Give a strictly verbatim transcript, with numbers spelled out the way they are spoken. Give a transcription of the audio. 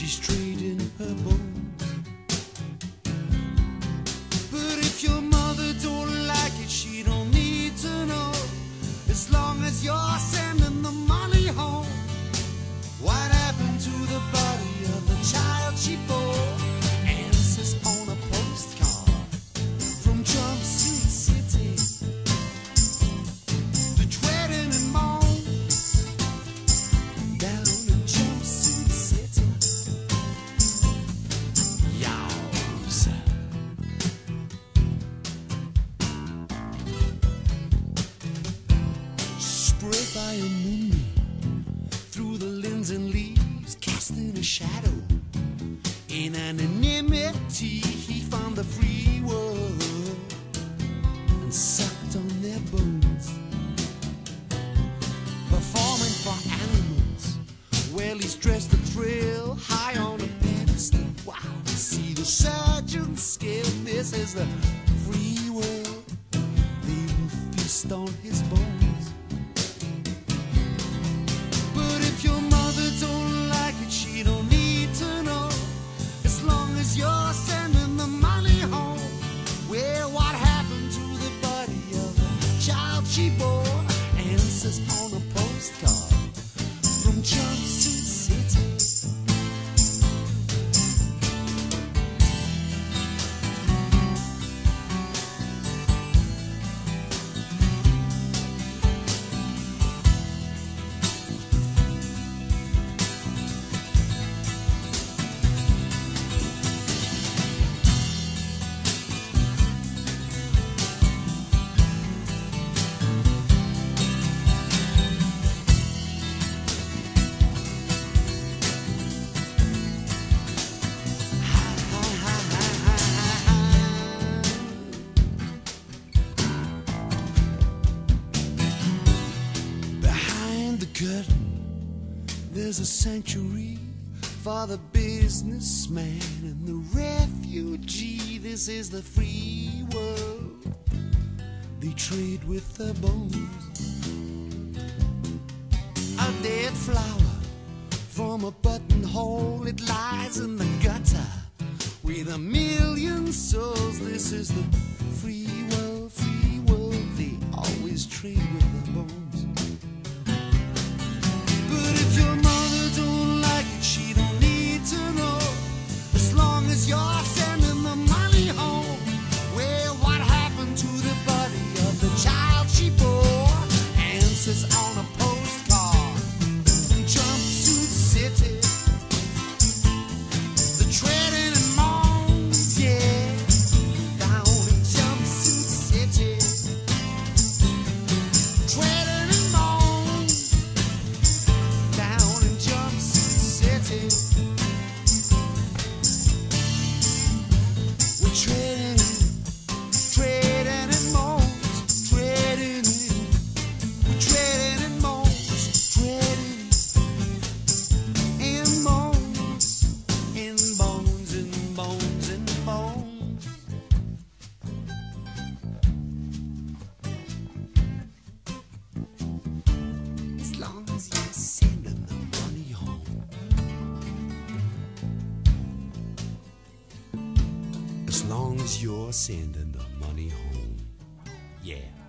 she's trading her bones. But if your mother don't like it, she don't need to know. As long as you're sending the money home. What happened to the body of the child she bore? Answers on a postcard from Jumpsuit City. The dreading and moan down in Jumpsuit City. Yows. Spread by a moon through the lens and leaves, casting a shadow. In anonymity, he found the free world and sucked on their bones. Performing for animals, well, he's dressed a thrill high on a pedestal. Wow, see the surgeon's skill. This is the free world. They will feast on his bones. You're sending the money home. Well, what happened to the body of a child she bore? Answers on a postcard from Jumpsuit City. Curtain, there's a sanctuary for the businessman and the refugee. This is the free world. They trade with their bones. A dead flower from a buttonhole, it lies in the gutter with a million souls. This is the free world, free world. They always trade with their bones. You're sending the money home. Well, what happened to the body of the child she bore? Answers on a postcard from Jumpsuit City. The treading and moans, yeah, down in Jumpsuit City. Treading and moans, down in Jumpsuit City. Trading, trading in moans, trading in, trading in moans, trading in moans, in bones, in bones, in bones. As long as you're sending the money home. As long as you're sending the money home, yeah.